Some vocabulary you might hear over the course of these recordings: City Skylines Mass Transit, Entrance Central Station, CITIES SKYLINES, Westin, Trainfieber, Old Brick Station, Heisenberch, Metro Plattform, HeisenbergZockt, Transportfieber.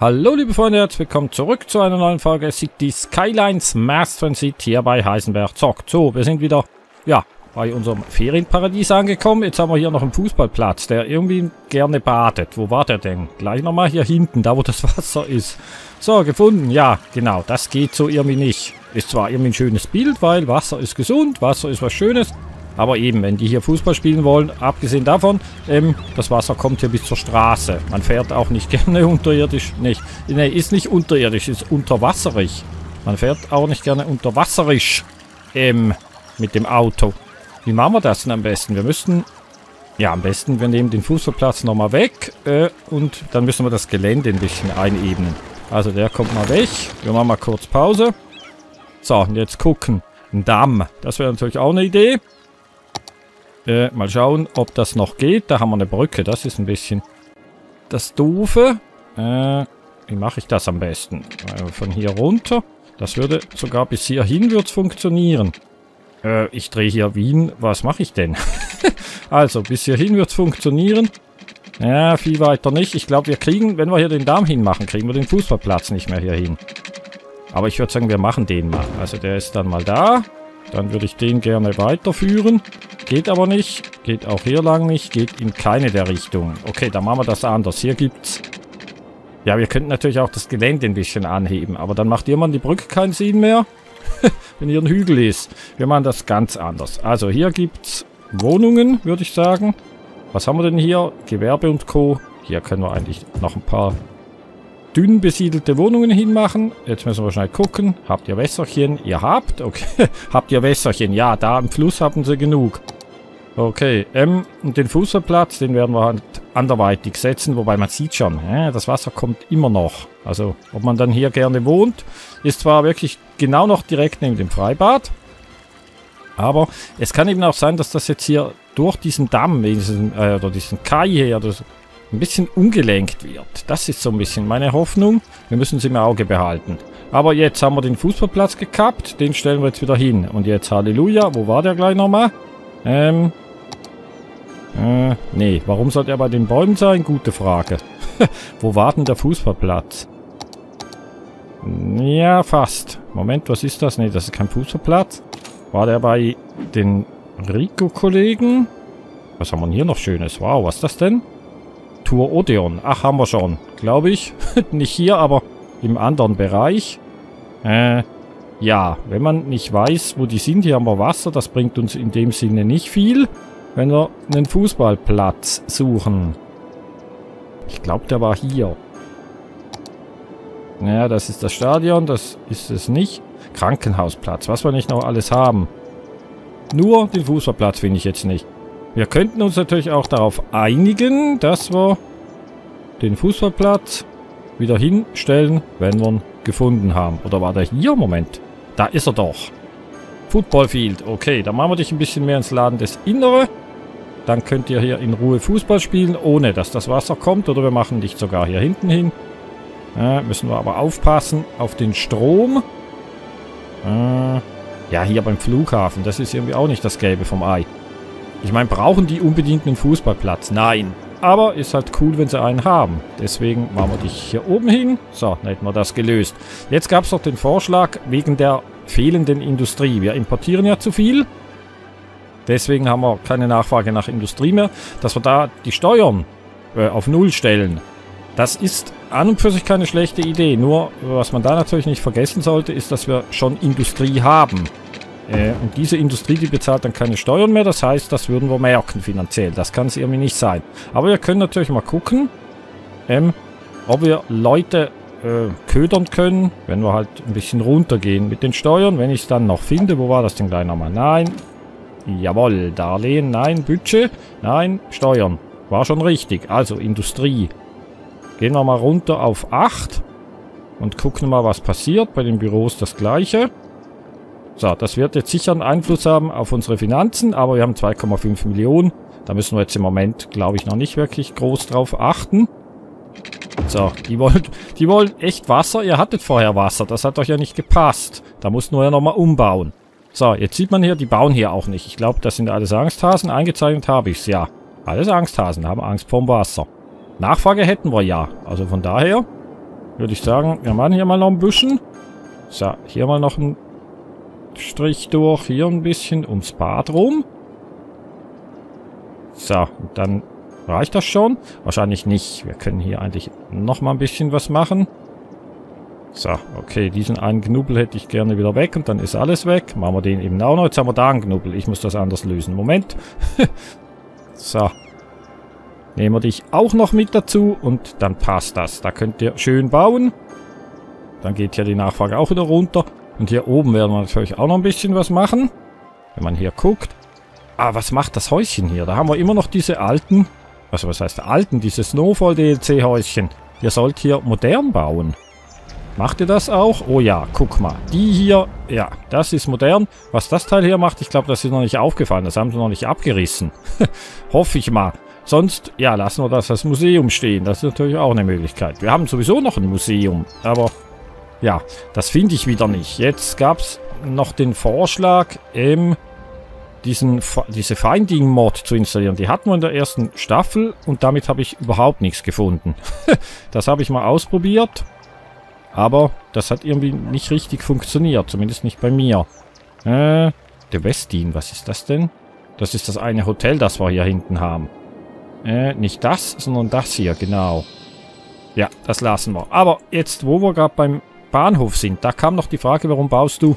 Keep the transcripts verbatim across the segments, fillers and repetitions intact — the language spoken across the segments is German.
Hallo liebe Freunde, herzlich willkommen zurück zu einer neuen Folge City Skylines Mass Transit hier bei Heisenberch zockt. So, wir sind wieder, ja, bei unserem Ferienparadies angekommen. Jetzt haben wir hier noch einen Fußballplatz, der irgendwie gerne badet. Wo war der denn? Gleich nochmal hier hinten, da wo das Wasser ist. So, gefunden, ja, genau, das geht so irgendwie nicht. Ist zwar irgendwie ein schönes Bild, weil Wasser ist gesund, Wasser ist was Schönes. Aber eben, wenn die hier Fußball spielen wollen, abgesehen davon, ähm, das Wasser kommt hier bis zur Straße. Man fährt auch nicht gerne unterirdisch, nicht. Ne, ist nicht unterirdisch, ist unterwasserig. Man fährt auch nicht gerne unterwasserisch, ähm, mit dem Auto. Wie machen wir das denn am besten? Wir müssten, ja, am besten, wir nehmen den Fußballplatz nochmal weg, äh, und dann müssen wir das Gelände ein bisschen einebnen. Also der kommt mal weg. Wir machen mal kurz Pause. So, und jetzt gucken. Ein Damm, das wäre natürlich auch eine Idee. Äh, mal schauen, ob das noch geht. Da haben wir eine Brücke. Das ist ein bisschen das Doofe. Äh, wie mache ich das am besten? Äh, von hier runter. Das würde sogar bis hierhin wird's funktionieren. Äh, ich drehe hier Wien. Was mache ich denn? Also, bis hierhin wird's funktionieren. Ja, viel weiter nicht. Ich glaube, wir kriegen, wenn wir hier den Darm hinmachen, kriegen wir den Fußballplatz nicht mehr hier hin. Aber ich würde sagen, wir machen den mal. Also, der ist dann mal da. Dann würde ich den gerne weiterführen. Geht aber nicht. Geht auch hier lang nicht. Geht in keine der Richtungen. Okay, dann machen wir das anders. Hier gibt's... Ja, wir könnten natürlich auch das Gelände ein bisschen anheben. Aber dann macht irgendwann die Brücke keinen Sinn mehr. Wenn hier ein Hügel ist. Wir machen das ganz anders. Also hier gibt's Wohnungen, würde ich sagen. Was haben wir denn hier? Gewerbe und Co. Hier können wir eigentlich noch ein paar dünn besiedelte Wohnungen hinmachen. Jetzt müssen wir schnell gucken. Habt ihr Wässerchen? Ihr habt? Okay. Habt ihr Wässerchen? Ja, da am Fluss haben sie genug. Okay. Ähm, und den Fußballplatz, den werden wir halt anderweitig setzen. Wobei man sieht schon, äh, das Wasser kommt immer noch. Also, ob man dann hier gerne wohnt, ist zwar wirklich genau noch direkt neben dem Freibad. Aber es kann eben auch sein, dass das jetzt hier durch diesen Damm, diesen, äh, oder diesen Kai hier, das ein bisschen umgelenkt wird. Das ist so ein bisschen meine Hoffnung. Wir müssen sie im Auge behalten. Aber jetzt haben wir den Fußballplatz gekappt. Den stellen wir jetzt wieder hin. Und jetzt Halleluja. Wo war der gleich nochmal? Ähm. Äh, nee. Warum sollte er bei den Bäumen sein? Gute Frage. Wo war denn der Fußballplatz? Ja, fast. Moment, was ist das? Nee, das ist kein Fußballplatz. War der bei den Rico-Kollegen? Was haben wir denn hier noch Schönes? Wow, was ist das denn? Tour Odeon. Ach, haben wir schon. Glaube ich. Nicht hier, aber im anderen Bereich. Äh, ja. Wenn man nicht weiß, wo die sind, hier haben wir Wasser. Das bringt uns in dem Sinne nicht viel, wenn wir einen Fußballplatz suchen. Ich glaube, der war hier. Naja, das ist das Stadion. Das ist es nicht. Krankenhausplatz. Was wir nicht noch alles haben. Nur den Fußballplatz finde ich jetzt nicht. Wir könnten uns natürlich auch darauf einigen, dass wir den Fußballplatz wieder hinstellen, wenn wir ihn gefunden haben. Oder war der hier? Moment. Da ist er doch. Footballfield. Okay, dann machen wir dich ein bisschen mehr ins Laden des Innere. Dann könnt ihr hier in Ruhe Fußball spielen, ohne dass das Wasser kommt. Oder wir machen dich sogar hier hinten hin. Äh, müssen wir aber aufpassen auf den Strom. Äh, ja, hier beim Flughafen. Das ist irgendwie auch nicht das Gelbe vom Ei. Ich meine, brauchen die unbedingt einen Fußballplatz? Nein. Aber ist halt cool, wenn sie einen haben. Deswegen machen wir dich hier oben hin. So, dann hätten wir das gelöst. Jetzt gab es noch den Vorschlag wegen der fehlenden Industrie. Wir importieren ja zu viel. Deswegen haben wir keine Nachfrage nach Industrie mehr. Dass wir da die Steuern äh, auf Null stellen. Das ist an und für sich keine schlechte Idee. Nur, was man da natürlich nicht vergessen sollte, ist, dass wir schon Industrie haben. Äh, und diese Industrie, die bezahlt dann keine Steuern mehr. Das heißt, das würden wir merken finanziell. Das kann es irgendwie nicht sein. Aber wir können natürlich mal gucken, ähm, ob wir Leute äh, ködern können, wenn wir halt ein bisschen runtergehen mit den Steuern. Wenn ich es dann noch finde. Wo war das denn gleich nochmal? Nein. Jawohl. Darlehen. Nein. Budget. Nein. Steuern. War schon richtig. Also Industrie. Gehen wir mal runter auf acht und gucken mal, was passiert. Bei den Büros das Gleiche. So, das wird jetzt sicher einen Einfluss haben auf unsere Finanzen, aber wir haben zwei Komma fünf Millionen. Da müssen wir jetzt im Moment, glaube ich, noch nicht wirklich groß drauf achten. So, die wollen, die wollen echt Wasser. Ihr hattet vorher Wasser. Das hat euch ja nicht gepasst. Da mussten wir ja nochmal umbauen. So, jetzt sieht man hier, die bauen hier auch nicht. Ich glaube, das sind alles Angsthasen. Eingezeichnet habe ich es, ja. Alles Angsthasen, haben Angst vorm Wasser. Nachfrage hätten wir ja. Also von daher würde ich sagen, wir machen hier mal noch ein bisschen. So, hier mal noch ein Strich durch, hier ein bisschen ums Bad rum. So, dann reicht das schon. Wahrscheinlich nicht. Wir können hier eigentlich noch mal ein bisschen was machen. So, okay, diesen einen Knubbel hätte ich gerne wieder weg und dann ist alles weg. Machen wir den eben auch noch. Jetzt haben wir da einen Knubbel. Ich muss das anders lösen. Moment. So. Nehmen wir dich auch noch mit dazu und dann passt das. Da könnt ihr schön bauen. Dann geht hier die Nachfrage auch wieder runter. Und hier oben werden wir natürlich auch noch ein bisschen was machen. Wenn man hier guckt. Ah, was macht das Häuschen hier? Da haben wir immer noch diese alten, also was heißt alten, diese Snowfall-D L C-Häuschen. Ihr sollt hier modern bauen. Macht ihr das auch? Oh ja, guck mal. Die hier, ja, das ist modern. Was das Teil hier macht, ich glaube, das ist noch nicht aufgefallen. Das haben sie noch nicht abgerissen. Hoffe ich mal. Sonst, ja, lassen wir das als Museum stehen. Das ist natürlich auch eine Möglichkeit. Wir haben sowieso noch ein Museum. Aber, ja, das finde ich wieder nicht. Jetzt gab es noch den Vorschlag, ähm, diesen, diese Finding-Mod zu installieren. Die hatten wir in der ersten Staffel und damit habe ich überhaupt nichts gefunden. Das habe ich mal ausprobiert. Aber das hat irgendwie nicht richtig funktioniert. Zumindest nicht bei mir. Äh, der Westin, was ist das denn? Das ist das eine Hotel, das wir hier hinten haben. Äh, nicht das, sondern das hier, genau. Ja, das lassen wir. Aber jetzt, wo wir gerade beim Bahnhof sind, da kam noch die Frage, warum baust du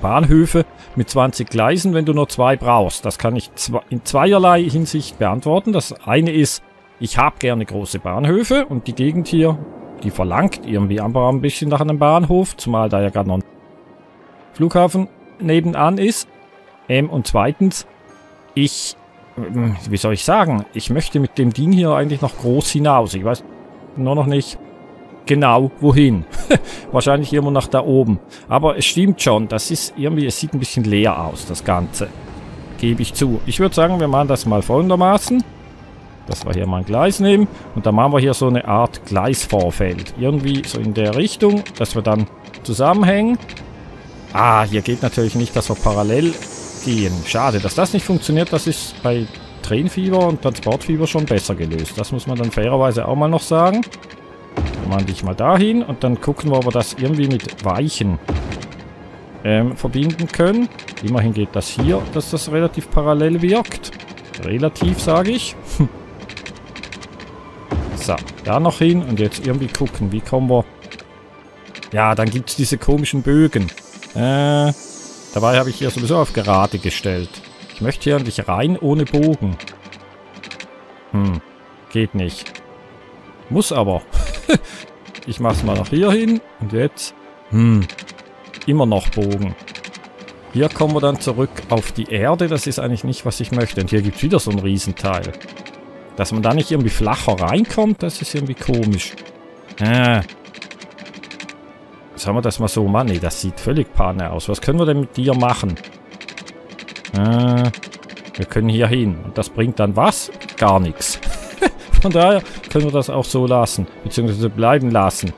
Bahnhöfe mit zwanzig Gleisen, wenn du nur zwei brauchst? Das kann ich in zweierlei Hinsicht beantworten. Das eine ist, ich habe gerne große Bahnhöfe und die Gegend hier... Die verlangt irgendwie aber ein bisschen nach einem Bahnhof, zumal da ja gerade noch ein Flughafen nebenan ist. Ähm, und zweitens, ich, wie soll ich sagen, ich möchte mit dem Ding hier eigentlich noch groß hinaus. Ich weiß nur noch nicht genau wohin. Wahrscheinlich immer nach da oben. Aber es stimmt schon, das ist irgendwie, es sieht ein bisschen leer aus, das Ganze. Gebe ich zu. Ich würde sagen, wir machen das mal folgendermaßen. Dass wir hier mal ein Gleis nehmen und dann machen wir hier so eine Art Gleisvorfeld. Irgendwie so in der Richtung, dass wir dann zusammenhängen. Ah, hier geht natürlich nicht, dass wir parallel gehen. Schade, dass das nicht funktioniert. Das ist bei Trainfieber und Transportfieber schon besser gelöst. Das muss man dann fairerweise auch mal noch sagen. Dann machen wir dich mal dahin und dann gucken wir, ob wir das irgendwie mit Weichen ähm, verbinden können. Immerhin geht das hier, dass das relativ parallel wirkt. Relativ, sage ich. So, da noch hin und jetzt irgendwie gucken, wie kommen wir... Ja, dann gibt es diese komischen Bögen. Äh, dabei habe ich hier sowieso auf gerade gestellt. Ich möchte hier eigentlich rein ohne Bogen. Hm, geht nicht. Muss aber. Ich mache es mal noch hier hin und jetzt... Hm, immer noch Bogen. Hier kommen wir dann zurück auf die Erde. Das ist eigentlich nicht, was ich möchte. Und hier gibt es wieder so ein Riesenteil. Dass man da nicht irgendwie flacher reinkommt, das ist irgendwie komisch. Äh. Sagen wir das mal so. Mann, nee, das sieht völlig Panne aus. Was können wir denn mit dir machen? Äh. Wir können hier hin. Und das bringt dann was? Gar nichts. Von daher können wir das auch so lassen. Beziehungsweise bleiben lassen.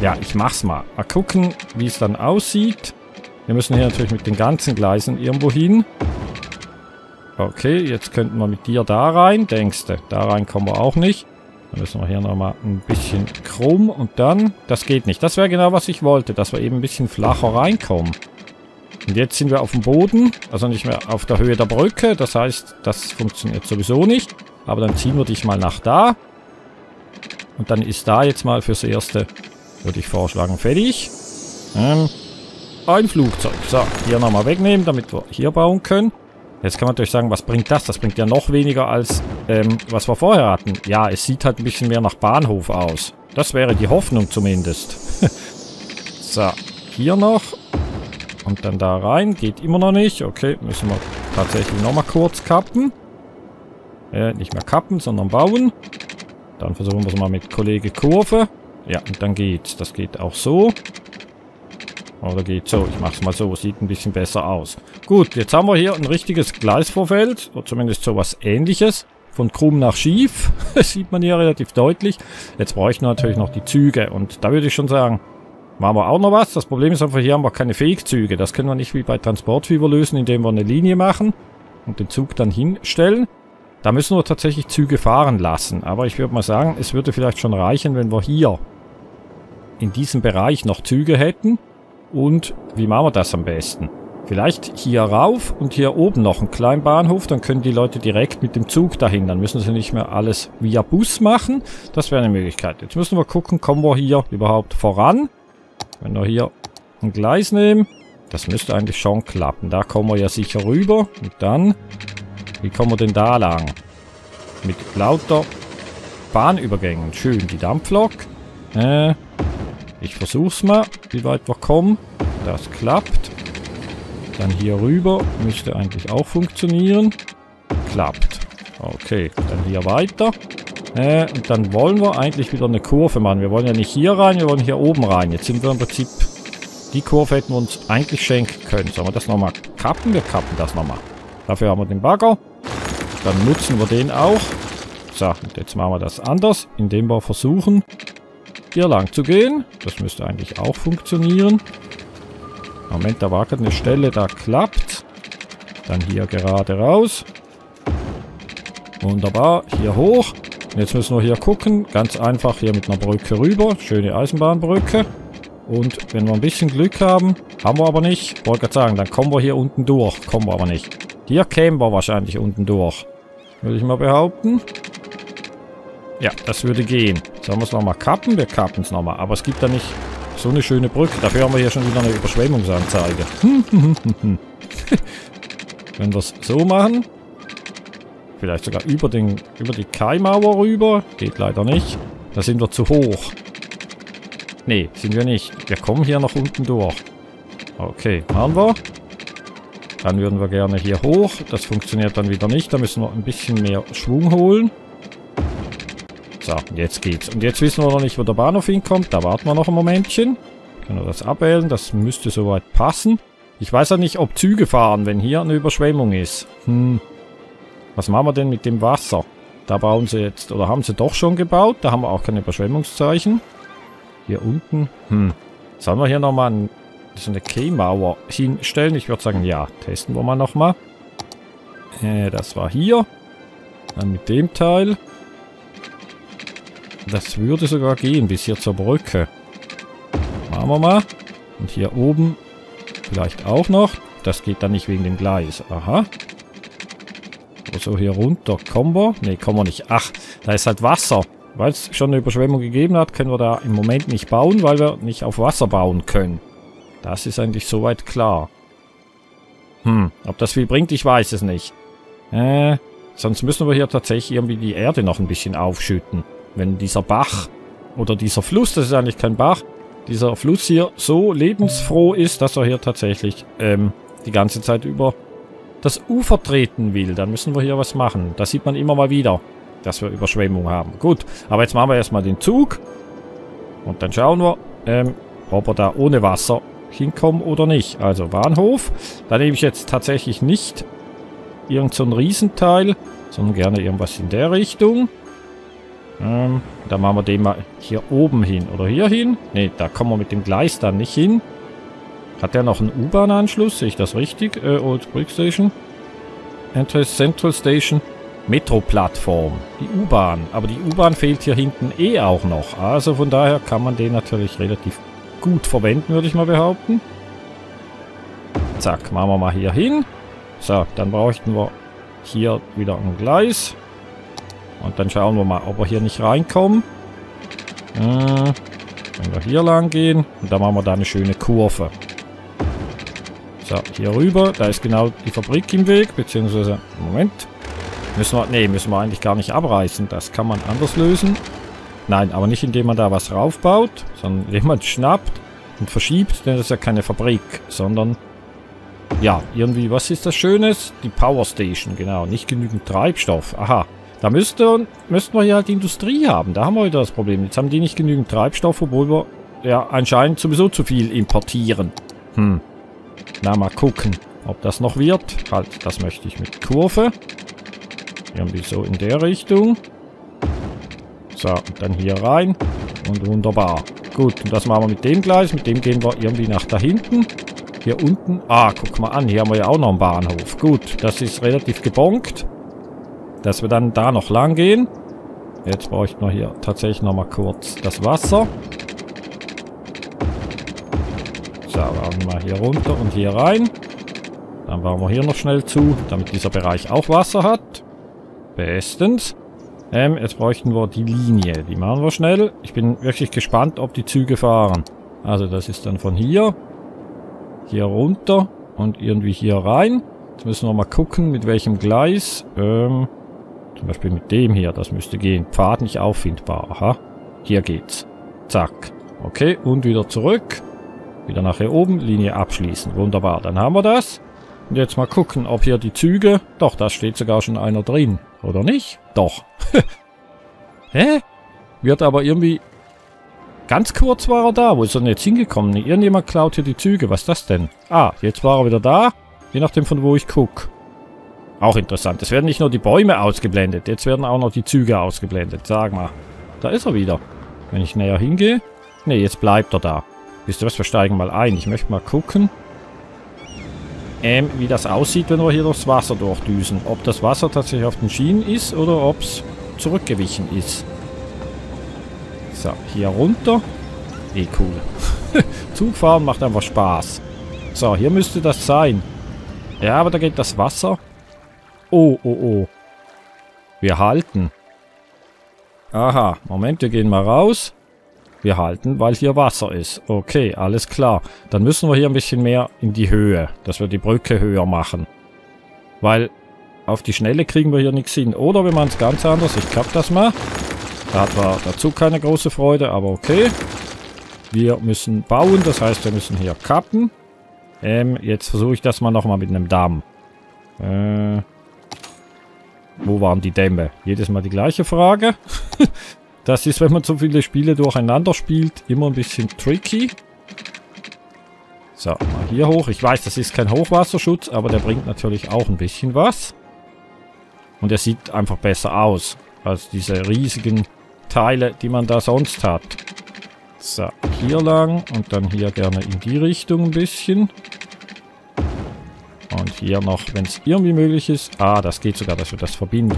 Ja, ich mach's mal. Mal gucken, wie es dann aussieht. Wir müssen hier natürlich mit den ganzen Gleisen irgendwo hin. Okay, jetzt könnten wir mit dir da rein. Denkste, da rein kommen wir auch nicht. Dann müssen wir hier nochmal ein bisschen krumm und dann... Das geht nicht. Das wäre genau, was ich wollte, dass wir eben ein bisschen flacher reinkommen. Und jetzt sind wir auf dem Boden, also nicht mehr auf der Höhe der Brücke. Das heißt, das funktioniert sowieso nicht. Aber dann ziehen wir dich mal nach da. Und dann ist da jetzt mal fürs Erste, würde ich vorschlagen, fertig. Ähm... Ein Flugzeug. So, hier nochmal wegnehmen, damit wir hier bauen können. Jetzt kann man natürlich sagen, was bringt das? Das bringt ja noch weniger als, ähm, was wir vorher hatten. Ja, es sieht halt ein bisschen mehr nach Bahnhof aus. Das wäre die Hoffnung zumindest. So, hier noch. Und dann da rein. Geht immer noch nicht. Okay, müssen wir tatsächlich nochmal kurz kappen. Äh, nicht mehr kappen, sondern bauen. Dann versuchen wir es mal mit Kollege Kurve. Ja, und dann geht's. Das geht auch so. Oder geht so, ich mache es mal so, sieht ein bisschen besser aus. Gut, jetzt haben wir hier ein richtiges Gleisvorfeld, oder zumindest sowas Ähnliches. Von krumm nach schief, das sieht man hier relativ deutlich. Jetzt bräuchten wir natürlich noch die Züge und da würde ich schon sagen, machen wir auch noch was. Das Problem ist einfach, hier haben wir keine Fähigzüge. Das können wir nicht wie bei Transportfieber lösen, indem wir eine Linie machen und den Zug dann hinstellen. Da müssen wir tatsächlich Züge fahren lassen, aber ich würde mal sagen, es würde vielleicht schon reichen, wenn wir hier in diesem Bereich noch Züge hätten. Und wie machen wir das am besten? Vielleicht hier rauf und hier oben noch einen kleinen Bahnhof, dann können die Leute direkt mit dem Zug dahin. Dann müssen sie nicht mehr alles via Bus machen. Das wäre eine Möglichkeit. Jetzt müssen wir gucken, kommen wir hier überhaupt voran? Wenn wir hier ein Gleis nehmen, das müsste eigentlich schon klappen. Da kommen wir ja sicher rüber. Und dann, wie kommen wir denn da lang? Mit lauter Bahnübergängen. Schön, die Dampflok. Äh, ich versuch's mal, wie weit wir kommen. Das klappt. Dann hier rüber. Müsste eigentlich auch funktionieren. Klappt. Okay, dann hier weiter. Äh, und dann wollen wir eigentlich wieder eine Kurve machen. Wir wollen ja nicht hier rein, wir wollen hier oben rein. Jetzt sind wir im Prinzip... Die Kurve hätten wir uns eigentlich schenken können. Sollen wir das nochmal kappen? Wir kappen das nochmal. Dafür haben wir den Bagger. Dann nutzen wir den auch. So, und jetzt machen wir das anders, indem wir versuchen, hier lang zu gehen. Das müsste eigentlich auch funktionieren. Moment, da war gerade eine Stelle, da klappt. Dann hier gerade raus. Wunderbar, hier hoch. Und jetzt müssen wir hier gucken, ganz einfach hier mit einer Brücke rüber. Schöne Eisenbahnbrücke. Und wenn wir ein bisschen Glück haben, haben wir aber nicht. Ich wollte gerade sagen, dann kommen wir hier unten durch. Kommen wir aber nicht. Hier kämen wir wahrscheinlich unten durch. Würde ich mal behaupten. Ja, das würde gehen. Sollen wir es nochmal kappen? Wir kappen es nochmal. Aber es gibt da nicht so eine schöne Brücke. Dafür haben wir hier schon wieder eine Überschwemmungsanzeige. Wenn wir es so machen. Vielleicht sogar über, den, über die Kaimauer rüber. Geht leider nicht. Da sind wir zu hoch. Nee, sind wir nicht. Wir kommen hier nach unten durch. Okay, machen wir. Dann würden wir gerne hier hoch. Das funktioniert dann wieder nicht. Da müssen wir ein bisschen mehr Schwung holen. So, jetzt geht's. Und jetzt wissen wir noch nicht, wo der Bahnhof hinkommt. Da warten wir noch ein Momentchen. Können wir das abwählen. Das müsste soweit passen. Ich weiß ja nicht, ob Züge fahren, wenn hier eine Überschwemmung ist. Hm. Was machen wir denn mit dem Wasser? Da bauen sie jetzt, oder haben sie doch schon gebaut. Da haben wir auch keine Überschwemmungszeichen. Hier unten. Hm. Sollen wir hier nochmal ein, so eine K-Mauer hinstellen? Ich würde sagen, ja. Testen wir mal nochmal. Äh, das war hier. Dann mit dem Teil. Das würde sogar gehen, bis hier zur Brücke. Machen wir mal. Und hier oben vielleicht auch noch. Das geht dann nicht wegen dem Gleis. Aha. Also hier runter kommen wir. Ne, kommen wir nicht. Ach, da ist halt Wasser. Weil es schon eine Überschwemmung gegeben hat, können wir da im Moment nicht bauen, weil wir nicht auf Wasser bauen können. Das ist eigentlich soweit klar. Hm, ob das viel bringt, ich weiß es nicht. Äh, sonst müssen wir hier tatsächlich irgendwie die Erde noch ein bisschen aufschütten. Wenn dieser Bach oder dieser Fluss, das ist eigentlich kein Bach, dieser Fluss hier so lebensfroh ist, dass er hier tatsächlich ähm, die ganze Zeit über das Ufer treten will, dann müssen wir hier was machen. Das sieht man immer mal wieder, dass wir Überschwemmung haben. Gut, aber jetzt machen wir erstmal den Zug. Und dann schauen wir, ähm, ob wir da ohne Wasser hinkommen oder nicht. Also Bahnhof. Da nehme ich jetzt tatsächlich nicht irgend so ein Riesenteil, sondern gerne irgendwas in der Richtung. Ähm, dann machen wir den mal hier oben hin oder hier hin. Ne, da kommen wir mit dem Gleis dann nicht hin. Hat der noch einen U-Bahn-Anschluss? Sehe ich das richtig? Äh, Old Brick Station. Entrance Central Station. Metro Plattform, die U-Bahn. Aber die U-Bahn fehlt hier hinten eh auch noch. Also von daher kann man den natürlich relativ gut verwenden, würde ich mal behaupten. Zack, machen wir mal hier hin. So, dann bräuchten wir hier wieder ein Gleis. Und dann schauen wir mal, ob wir hier nicht reinkommen. Äh, wenn wir hier lang gehen. Und dann machen wir da eine schöne Kurve. So, hier rüber. Da ist genau die Fabrik im Weg. Beziehungsweise, Moment. Müssen wir, nee, müssen wir eigentlich gar nicht abreißen. Das kann man anders lösen. Nein, aber nicht indem man da was raufbaut, sondern indem man schnappt und verschiebt. Denn das ist ja keine Fabrik, sondern... Ja, irgendwie, was ist das Schönes? Die Power Station, genau. Nicht genügend Treibstoff. Aha, da müsste, müssten wir hier halt Industrie haben. Da haben wir wieder das Problem. Jetzt haben die nicht genügend Treibstoff, obwohl wir ja anscheinend sowieso zu viel importieren. Hm. Na, mal gucken, ob das noch wird. Halt, das möchte ich mit Kurve. Irgendwie so in der Richtung. So, und dann hier rein. Und wunderbar. Gut, und das machen wir mit dem Gleis. Mit dem gehen wir irgendwie nach da hinten. Hier unten. Ah, guck mal an. Hier haben wir ja auch noch einen Bahnhof. Gut, das ist relativ gebonkt. Dass wir dann da noch lang gehen. Jetzt bräuchten wir hier tatsächlich nochmal kurz das Wasser. So, machen wir hier runter und hier rein. Dann bauen wir hier noch schnell zu, damit dieser Bereich auch Wasser hat. Bestens. Ähm, jetzt bräuchten wir die Linie. Die machen wir schnell. Ich bin wirklich gespannt, ob die Züge fahren. Also das ist dann von hier, hier runter und irgendwie hier rein. Jetzt müssen wir mal gucken, mit welchem Gleis. Ähm, zum Beispiel mit dem hier, das müsste gehen. Pfad nicht auffindbar. Aha, hier geht's. Zack. Okay, und wieder zurück. Wieder nach hier oben, Linie abschließen. Wunderbar, dann haben wir das. Und jetzt mal gucken, ob hier die Züge... Doch, da steht sogar schon einer drin. Oder nicht? Doch. Hä? Wird aber irgendwie... Ganz kurz war er da. Wo ist er denn jetzt hingekommen? Irgendjemand klaut hier die Züge. Was ist das denn? Ah, jetzt war er wieder da. Je nachdem, von wo ich gucke. Auch interessant. Es werden nicht nur die Bäume ausgeblendet. Jetzt werden auch noch die Züge ausgeblendet. Sag mal. Da ist er wieder. Wenn ich näher hingehe... Ne, jetzt bleibt er da. Wisst ihr was? Wir steigen mal ein. Ich möchte mal gucken... Ähm, wie das aussieht, wenn wir hier durchs Wasser durchdüsen. Ob das Wasser tatsächlich auf den Schienen ist oder ob es zurückgewichen ist. So, hier runter. Eh cool. Zugfahren macht einfach Spaß. So, hier müsste das sein. Ja, aber da geht das Wasser. Oh, oh, oh. Wir halten. Aha, Moment, wir gehen mal raus. Wir halten, weil hier Wasser ist. Okay, alles klar. Dann müssen wir hier ein bisschen mehr in die Höhe, dass wir die Brücke höher machen. Weil auf die Schnelle kriegen wir hier nichts hin. Oder wir machen es ganz anders. Ich kapp das mal. Da hat man dazu keine große Freude, aber okay. Wir müssen bauen, das heißt, wir müssen hier kappen. Ähm, jetzt versuche ich das mal nochmal mit einem Damm. Äh, wo waren die Dämme? Jedes Mal die gleiche Frage. Das ist, wenn man so viele Spiele durcheinander spielt, immer ein bisschen tricky. So, mal hier hoch. Ich weiß, das ist kein Hochwasserschutz, aber der bringt natürlich auch ein bisschen was. Und er sieht einfach besser aus, als diese riesigen Teile, die man da sonst hat. So, hier lang und dann hier gerne in die Richtung ein bisschen. Und hier noch, wenn es irgendwie möglich ist. Ah, das geht sogar, dass wir das verbinden.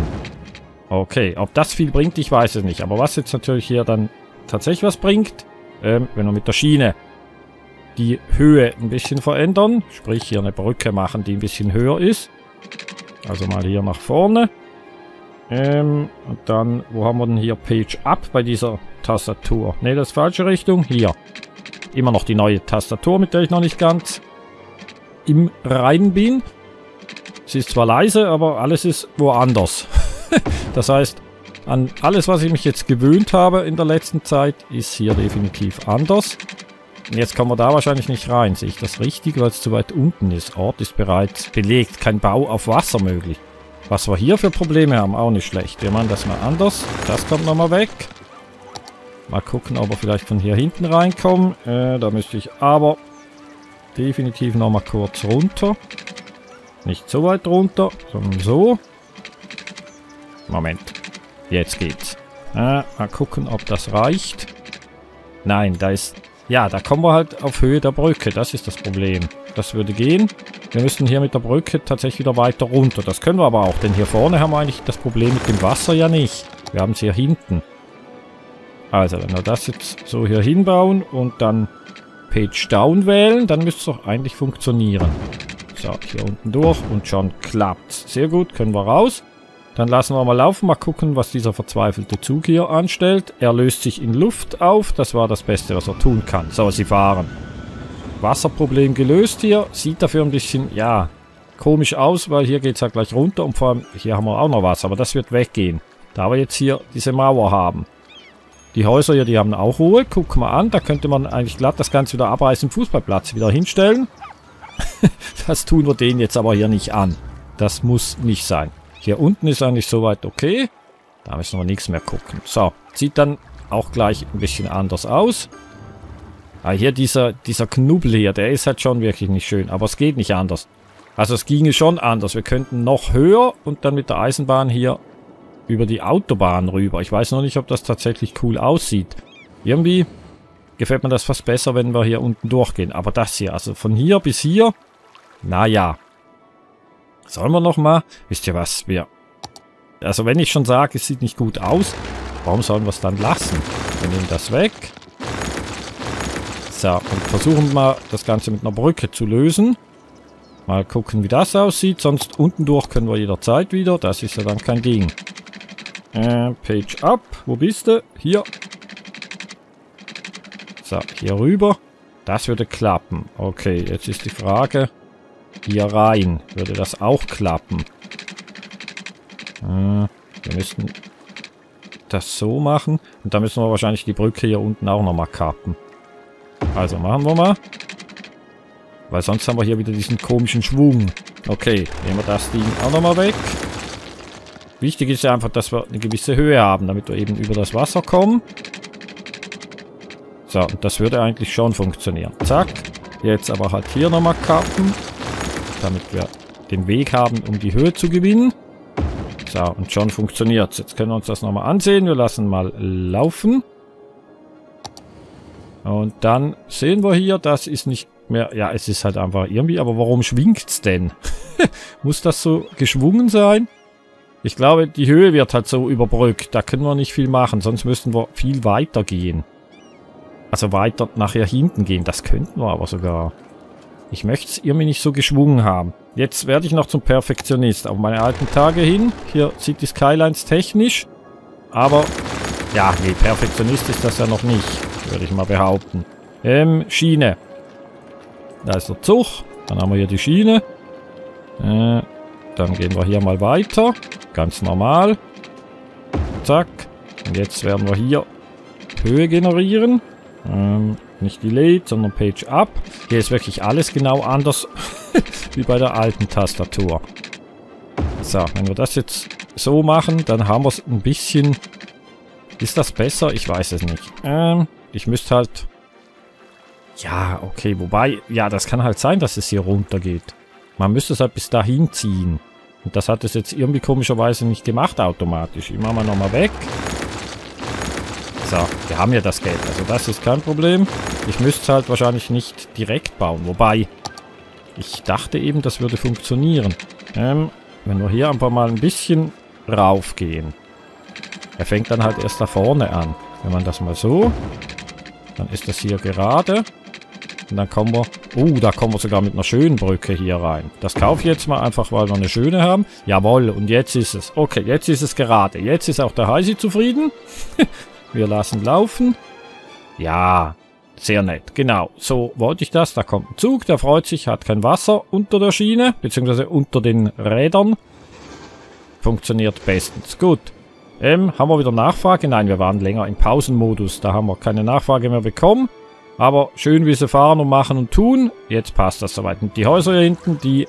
Okay, ob das viel bringt, ich weiß es nicht. Aber was jetzt natürlich hier dann tatsächlich was bringt, ähm, wenn wir mit der Schiene die Höhe ein bisschen verändern, sprich hier eine Brücke machen, die ein bisschen höher ist. Also mal hier nach vorne. Ähm, und dann, wo haben wir denn hier Page Up bei dieser Tastatur? Ne, das ist falsche Richtung. Hier. Immer noch die neue Tastatur, mit der ich noch nicht ganz im Reinen bin. Sie ist zwar leise, aber alles ist woanders. Das heißt, an alles, was ich mich jetzt gewöhnt habe in der letzten Zeit, ist hier definitiv anders. Jetzt kommen wir da wahrscheinlich nicht rein. Sehe ich das richtig, weil es zu weit unten ist? Ort ist bereits belegt. Kein Bau auf Wasser möglich. Was wir hier für Probleme haben, auch nicht schlecht. Wir machen das mal anders. Das kommt nochmal weg. Mal gucken, ob wir vielleicht von hier hinten reinkommen. Äh, da müsste ich aber definitiv nochmal kurz runter. Nicht so weit runter, sondern so. Moment. Jetzt geht's. Ah, mal gucken, ob das reicht. Nein, da ist... Ja, da kommen wir halt auf Höhe der Brücke. Das ist das Problem. Das würde gehen. Wir müssen hier mit der Brücke tatsächlich wieder weiter runter. Das können wir aber auch, denn hier vorne haben wir eigentlich das Problem mit dem Wasser ja nicht. Wir haben es hier hinten. Also, wenn wir das jetzt so hier hinbauen und dann Page Down wählen, dann müsste es doch eigentlich funktionieren. So, hier unten durch und schon klappt's. Sehr gut, können wir raus. Dann lassen wir mal laufen, mal gucken, was dieser verzweifelte Zug hier anstellt. Er löst sich in Luft auf, das war das Beste, was er tun kann. So, sie fahren. Wasserproblem gelöst hier, sieht dafür ein bisschen, ja, komisch aus, weil hier geht es ja gleich runter und vor allem, hier haben wir auch noch was, aber das wird weggehen. Da wir jetzt hier diese Mauer haben. Die Häuser hier, die haben auch Ruhe, guck mal an, da könnte man eigentlich glatt das Ganze wieder abreißen, Fußballplatz wieder hinstellen. Das tun wir denen jetzt aber hier nicht an. Das muss nicht sein. Hier unten ist eigentlich soweit okay. Da müssen wir nichts mehr gucken. So, sieht dann auch gleich ein bisschen anders aus. Ah, hier dieser, dieser Knubbel hier, der ist halt schon wirklich nicht schön. Aber es geht nicht anders. Also es ginge schon anders. Wir könnten noch höher und dann mit der Eisenbahn hier über die Autobahn rüber. Ich weiß noch nicht, ob das tatsächlich cool aussieht. Irgendwie gefällt mir das fast besser, wenn wir hier unten durchgehen. Aber das hier, also von hier bis hier, naja. Sollen wir nochmal? Wisst ihr was? Wir. Also wenn ich schon sage, es sieht nicht gut aus, warum sollen wir es dann lassen? Wir nehmen das weg. So, und versuchen wir das Ganze mit einer Brücke zu lösen. Mal gucken, wie das aussieht. Sonst unten durch können wir jederzeit wieder. Das ist ja dann kein Ding. Äh, Page up. Wo bist du? Hier. So, hier rüber. Das würde klappen. Okay, jetzt ist die Frage. Hier rein. Würde das auch klappen? Äh, wir müssen das so machen. Und dann müssen wir wahrscheinlich die Brücke hier unten auch nochmal kappen. Also machen wir mal. Weil sonst haben wir hier wieder diesen komischen Schwung. Okay, nehmen wir das Ding auch nochmal weg. Wichtig ist ja einfach, dass wir eine gewisse Höhe haben, damit wir eben über das Wasser kommen. So, und das würde eigentlich schon funktionieren. Zack. Jetzt aber halt hier nochmal kappen. Damit wir den Weg haben, um die Höhe zu gewinnen. So, und schon funktioniert es. Jetzt können wir uns das nochmal ansehen. Wir lassen mal laufen. Und dann sehen wir hier, das ist nicht mehr... Ja, es ist halt einfach irgendwie... Aber warum schwingt es denn? Muss das so geschwungen sein? Ich glaube, die Höhe wird halt so überbrückt. Da können wir nicht viel machen. Sonst müssten wir viel weiter gehen. Also weiter nachher hinten gehen. Das könnten wir aber sogar. Ich möchte es irgendwie nicht so geschwungen haben. Jetzt werde ich noch zum Perfektionist. Auf meine alten Tage hin. Hier sieht die Skylines technisch. Aber... Ja, nee, Perfektionist ist das ja noch nicht. Würde ich mal behaupten. Ähm, Schiene. Da ist der Zug. Dann haben wir hier die Schiene. Äh, dann gehen wir hier mal weiter. Ganz normal. Zack. Und jetzt werden wir hier Höhe generieren. Ähm, nicht delayed, sondern page up. Hier ist wirklich alles genau anders wie bei der alten Tastatur. So, wenn wir das jetzt so machen, dann haben wir es ein bisschen... Ist das besser? Ich weiß es nicht. Ähm, ich müsste halt... Ja, okay, wobei... Ja, das kann halt sein, dass es hier runter geht. Man müsste es halt bis dahin ziehen. Und das hat es jetzt irgendwie komischerweise nicht gemacht automatisch. Ich mache mal nochmal weg. So, wir haben ja das Geld. Also das ist kein Problem. Ich müsste es halt wahrscheinlich nicht direkt bauen. Wobei, ich dachte eben, das würde funktionieren. Ähm, wenn wir hier einfach mal ein bisschen raufgehen. Er fängt dann halt erst da vorne an. Wenn man das mal so... Dann ist das hier gerade. Und dann kommen wir... Oh, da kommen wir sogar mit einer schönen Brücke hier rein. Das kaufe ich jetzt mal einfach, weil wir eine schöne haben. Jawohl, und jetzt ist es. Okay, jetzt ist es gerade. Jetzt ist auch der Heisi zufrieden. Wir lassen laufen. Ja, sehr nett. Genau, so wollte ich das. Da kommt ein Zug, der freut sich, hat kein Wasser unter der Schiene. Beziehungsweise unter den Rädern. Funktioniert bestens. Gut. Ähm, haben wir wieder Nachfrage? Nein, wir waren länger im Pausenmodus. Da haben wir keine Nachfrage mehr bekommen. Aber schön, wie sie fahren und machen und tun. Jetzt passt das soweit. Und die Häuser hier hinten, die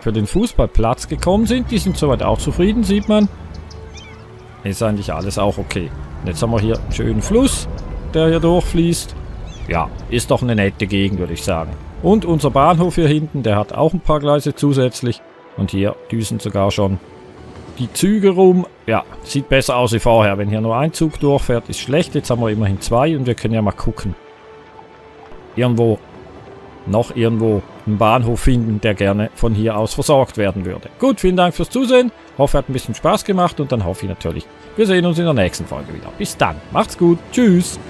für den Fußballplatz gekommen sind, die sind soweit auch zufrieden, sieht man. Ist eigentlich alles auch okay. Und jetzt haben wir hier einen schönen Fluss, der hier durchfließt. Ja, ist doch eine nette Gegend, würde ich sagen. Und unser Bahnhof hier hinten, der hat auch ein paar Gleise zusätzlich. Und hier düsen sogar schon... Die Züge rum, ja, sieht besser aus wie vorher. Wenn hier nur ein Zug durchfährt, ist schlecht. Jetzt haben wir immerhin zwei und wir können ja mal gucken. Irgendwo, noch irgendwo einen Bahnhof finden, der gerne von hier aus versorgt werden würde. Gut, vielen Dank fürs Zusehen. Hoffe, hat ein bisschen Spaß gemacht und dann hoffe ich natürlich, wir sehen uns in der nächsten Folge wieder. Bis dann, macht's gut, tschüss.